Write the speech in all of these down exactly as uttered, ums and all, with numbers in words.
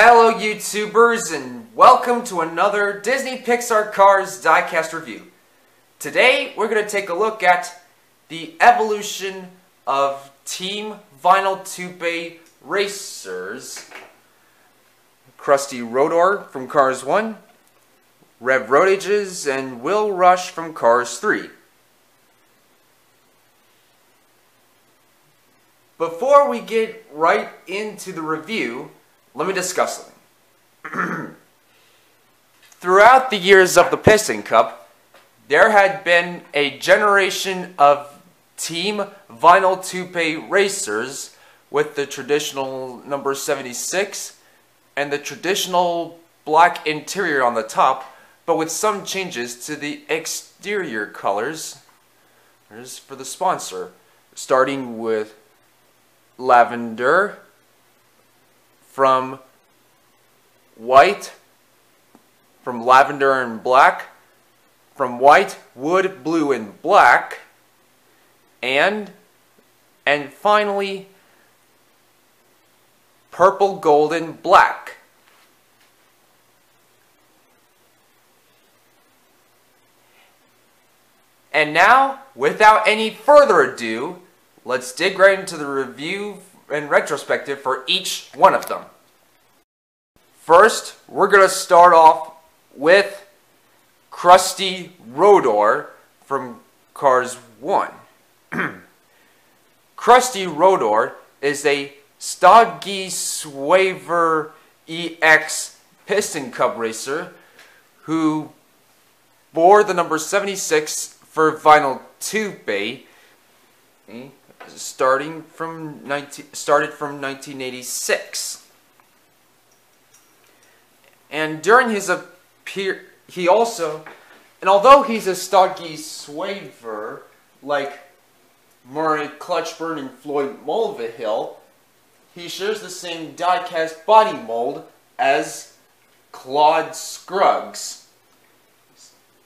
Hello YouTubers and welcome to another Disney Pixar Cars diecast review. Today we're going to take a look at the evolution of Team Vinyl Toupee Racers. Crusty Rotor from Cars one, Rev Roadages, and Will Rush from Cars three. Before we get right into the review, let me discuss something. Throughout the years of the Piston Cup, there had been a generation of Team Vinyl Toupee Racers with the traditional number seventy-six and the traditional black interior on the top, but with some changes to the exterior colors. Here's for the sponsor, starting with lavender, from white, from lavender and black, from white, wood, blue, and black, and, and finally, purple, gold, and black. And now, without any further ado, let's dig right into the review and retrospective for each one of them. First, we're going to start off with Crusty Rotor from Cars one. Crusty Rotor is a Stodgey Suaver E X Piston Cup racer who bore the number seventy-six for Vinyl Toupee, starting from nineteen started from nineteen eighty-six, and during his appear he also and although he's a Stodgey Suaver like Murray Clutchburn and Floyd Mulvihill, he shares the same diecast body mold as Claude Scruggs,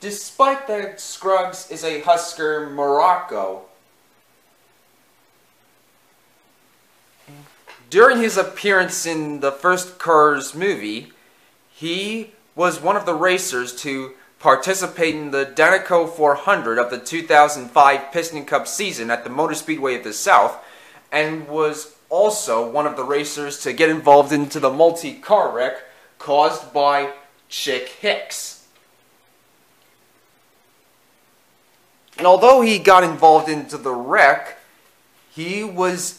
despite that Scruggs is a Husker Morocco. During his appearance in the first Cars movie, he was one of the racers to participate in the Dinoco four hundred of the two thousand five Piston Cup season at the Motor Speedway of the South, and was also one of the racers to get involved into the multi-car wreck caused by Chick Hicks. And although he got involved into the wreck, he was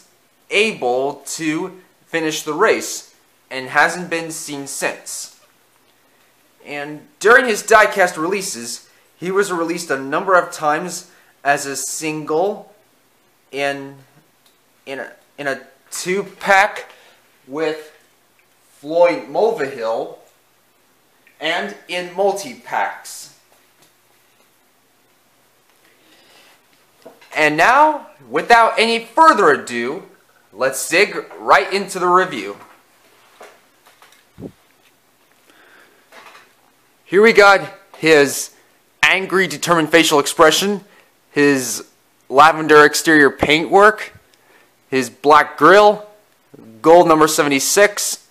able to finish the race and hasn't been seen since. And during his diecast releases, he was released a number of times as a single in in a, in a two-pack with Floyd Mulvihill and in multi-packs. And now, without any further ado, let's dig right into the review. Here we got his angry, determined facial expression, his lavender exterior paintwork, his black grille, gold number seventy-six.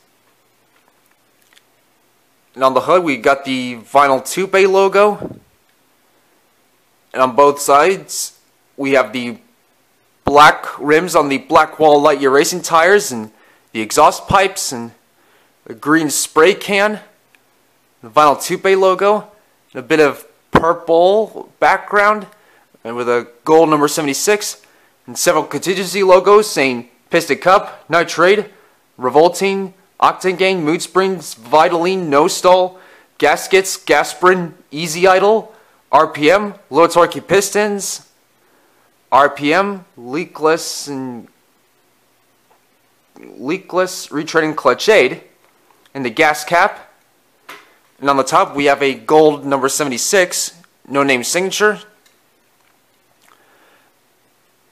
And on the hood we got the Vinyl Toupee logo. And on both sides we have the black rims on the Blackwall Lightyear racing tires, and the exhaust pipes, and a green spray can, the Vinyl Toupee logo, and a bit of purple background, and with a gold number seventy-six, and several contingency logos saying Piston Cup, Nitrate, Revolting, Octane Gang, Mood Springs, Vitaline, No Stall, Gaskets, Gasprin, Easy Idle, R P M, Low Torque Pistons, R P M, leakless and leakless retreading clutch aid, and the gas cap. And on the top we have a gold number seventy-six, no name signature.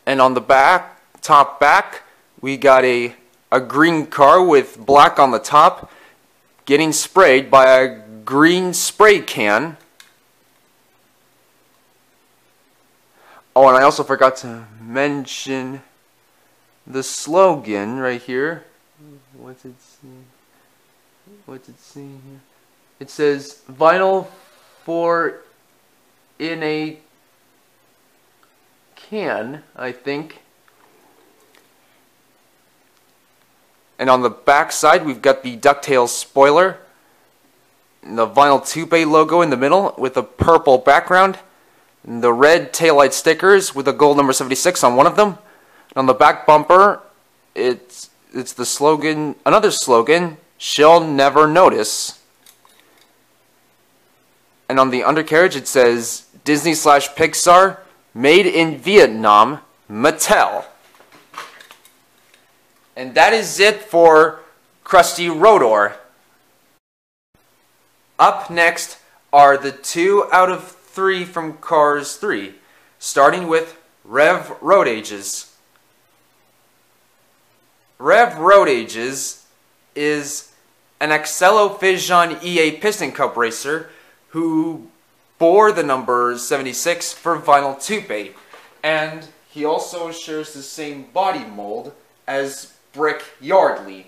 And on the back, top back, we got a a green car with black on the top, getting sprayed by a green spray can. Oh, and I also forgot to mention the slogan right here. What's it? what's it saying here? It says vinyl for in a can, I think. And on the back side, we've got the DuckTales spoiler, and the Vinyl Toupee logo in the middle with a purple background, and the red taillight stickers with a gold number seventy-six on one of them. And on the back bumper, it's it's the slogan, another slogan, "She'll Never Notice." And on the undercarriage, it says Disney slash Pixar, made in Vietnam, Mattel. And that is it for Crusty Rotor. Up next are the two out of three from Cars three, starting with Rev Roadages. Rev Roadages is an Accelo Fijon E A Piston Cup racer who bore the number seventy-six for Vinyl Toupee, and he also shares the same body mold as Brick Yardley.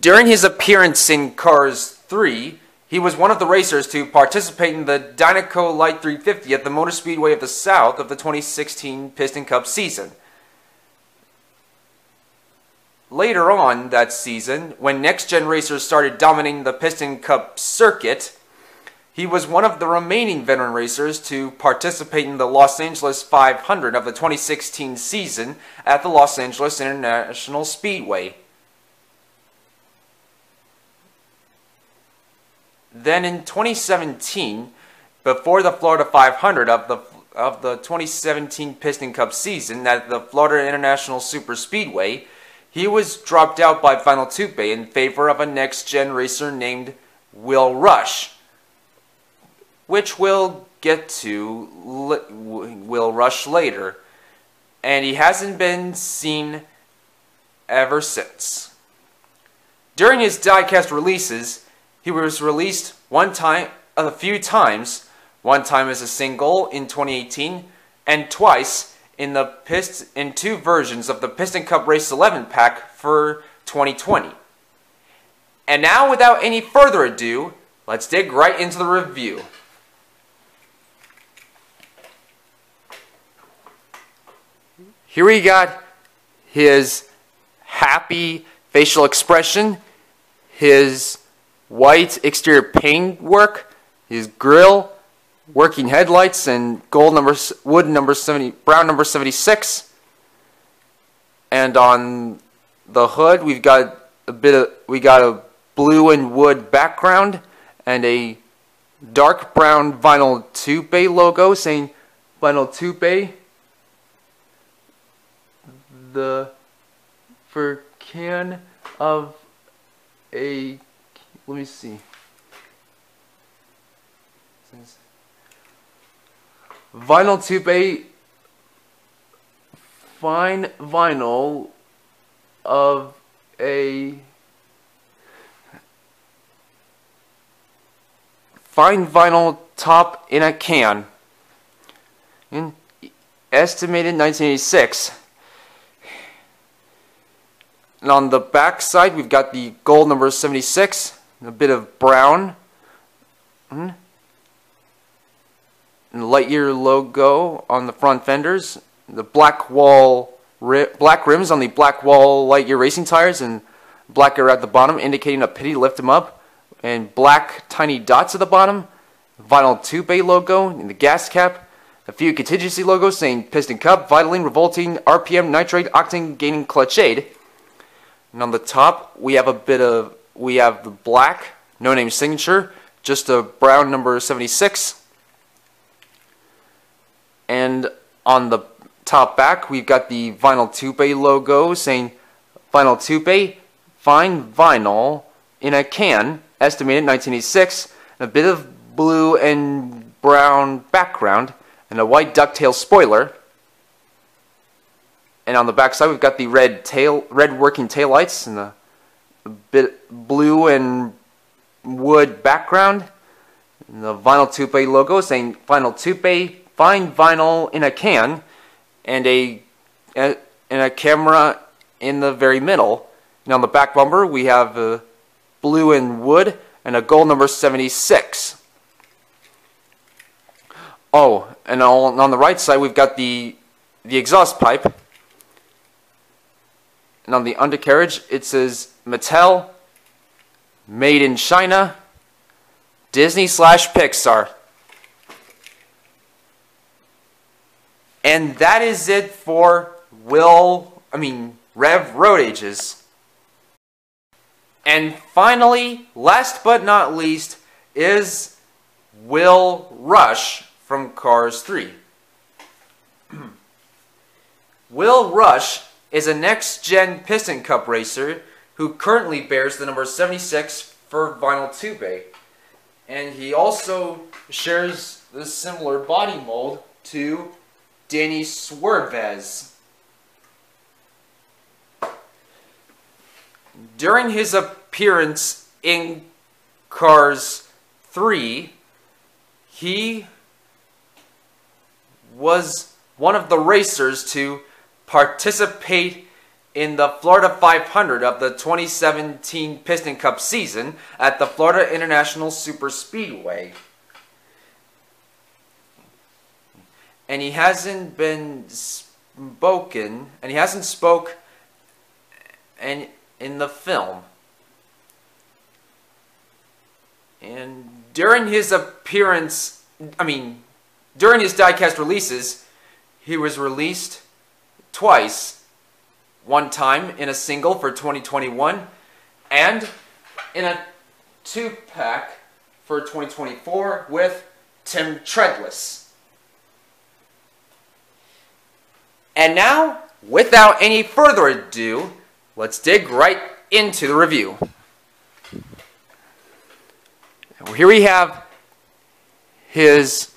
During his appearance in Cars three, he was one of the racers to participate in the Dinoco Light three fifty at the Motor Speedway of the South of the twenty sixteen Piston Cup season. Later on that season, when next-gen racers started dominating the Piston Cup circuit, he was one of the remaining veteran racers to participate in the Los Angeles five hundred of the twenty sixteen season at the Los Angeles International Speedway. Then in twenty seventeen, before the Florida five hundred of the of the twenty seventeen Piston Cup season at the Florida International Super Speedway, he was dropped out by Vinyl Toupee in favor of a next-gen racer named Will Rush, which we'll get to Will Rush later, and he hasn't been seen ever since. During his diecast releases, he was released one time, a few times, one time as a single in twenty eighteen, and twice in the pist in two versions of the Piston Cup Race eleven pack for twenty twenty. And now, without any further ado, let's dig right into the review. Here we got his happy facial expression, his white exterior paintwork, his grill, working headlights, and gold number, wood number seventy, brown number seventy-six. And on the hood, we've got a bit of, we got a blue and wood background and a dark brown Vinyl Toupee logo saying Vinyl Toupee, the for can of a, let me see. Vinyl Toupee, fine vinyl of a fine vinyl top in a can, in estimated nineteen eighty-six. And on the back side, we've got the gold number seventy-six, and a bit of brown. Mm-hmm. And the Lightyear logo on the front fenders, the black wall, ri black rims on the black wall Lightyear racing tires, and black air at the bottom, indicating a pity lift them up, and black tiny dots at the bottom, Vinyl Toupee logo in the gas cap, a few contingency logos saying Piston Cup, Vitaline, Revolting, R P M, Nitrate, Octane, Gaining, Clutch Aid. And on the top, we have a bit of, we have the black no name signature, just a brown number seventy-six. And on the top back, we've got the Vinyl Toupee logo saying Vinyl Toupee, fine vinyl in a can, estimated nineteen eighty-six, and a bit of blue and brown background, and a white DuckTales spoiler. And on the back side, we've got the red tail, red working taillights, and a, a bit blue and wood background, and the Vinyl Toupee logo saying Vinyl Toupee, fine vinyl in a can, and a, a and a camera in the very middle, Now on the back bumper we have uh, blue and wood and a gold number seventy-six. Oh, and on the right side we've got the the exhaust pipe. And on the undercarriage it says Mattel, Made in China, Disney slash Pixar. And that is it for Will, I mean, Rev Roadages. And finally, last but not least, is Will Rush from Cars three. Will Rush is a next-gen Piston Cup racer who currently bears the number seventy-six for Vinyl Toupee. And he also shares the similar body mold to Danny Swervez. During his appearance in Cars three, he was one of the racers to participate in the Florida five hundred of the twenty seventeen Piston Cup season at the Florida International Super Speedway. And he hasn't been spoken, and he hasn't spoke and in the film. And during his appearance, I mean, during his diecast releases, he was released twice. One time in a single for twenty twenty-one, and in a two-pack for twenty twenty-four with Tim Treadless. And now, without any further ado, let's dig right into the review. Here we have his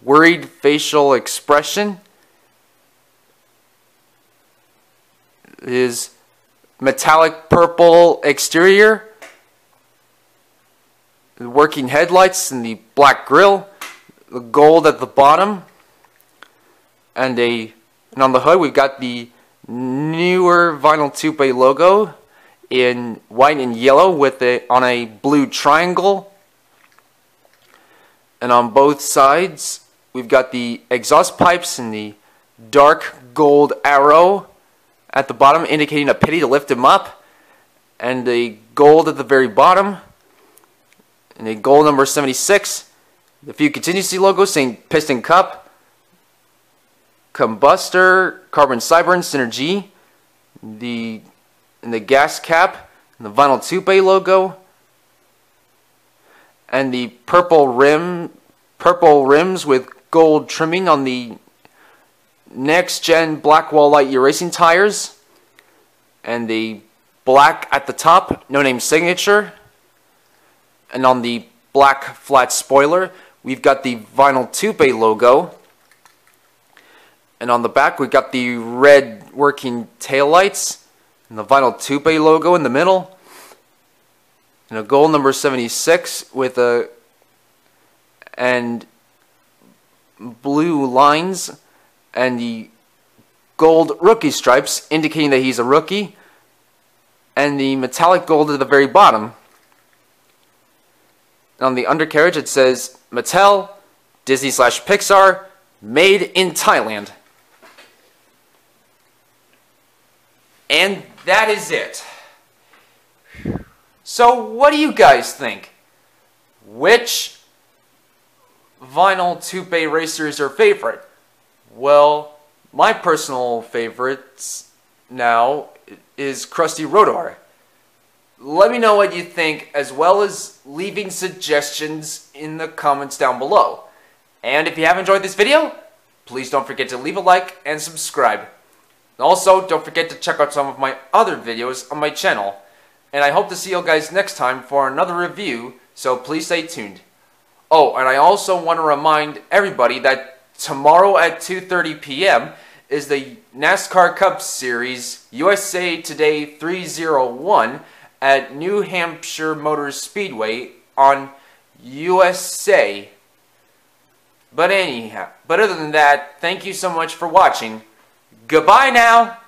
worried facial expression, his metallic purple exterior, the working headlights and the black grille, the gold at the bottom, and a and on the hood we've got the newer Vinyl Toupee logo in white and yellow with a on a blue triangle. And on both sides we've got the exhaust pipes and the dark gold arrow at the bottom indicating a pity to lift him up, and the gold at the very bottom, and a gold number seventy-six, the few contingency logos saying Piston Cup, Combustor, Carbon Cyber, and Synergy, the and the gas cap, and the Vinyl Toupee logo, and the purple rim, purple rims with gold trimming on the next-gen Blackwall Lightyear racing tires, and the black at the top no-name signature, and on the black flat spoiler we've got the Vinyl Toupee logo, and on the back we've got the red working taillights and the Vinyl Toupee logo in the middle, and a gold number seventy-six with a and blue lines and the gold rookie stripes indicating that he's a rookie, and the metallic gold at the very bottom. And on the undercarriage it says Mattel, Disney slash Pixar, Made in Thailand. And that is it. So what do you guys think? Which Vinyl Toupee racer is your favorite? Well, my personal favorite now is Crusty Rotor. Let me know what you think, as well as leaving suggestions in the comments down below. And if you have enjoyed this video, please don't forget to leave a like and subscribe. Also, don't forget to check out some of my other videos on my channel. And I hope to see you guys next time for another review, so please stay tuned. Oh, and I also want to remind everybody that tomorrow at two thirty p m is the NASCAR Cup Series U S A Today three oh one at New Hampshire Motor Speedway on U S A. But anyhow, but other than that, thank you so much for watching. Goodbye now!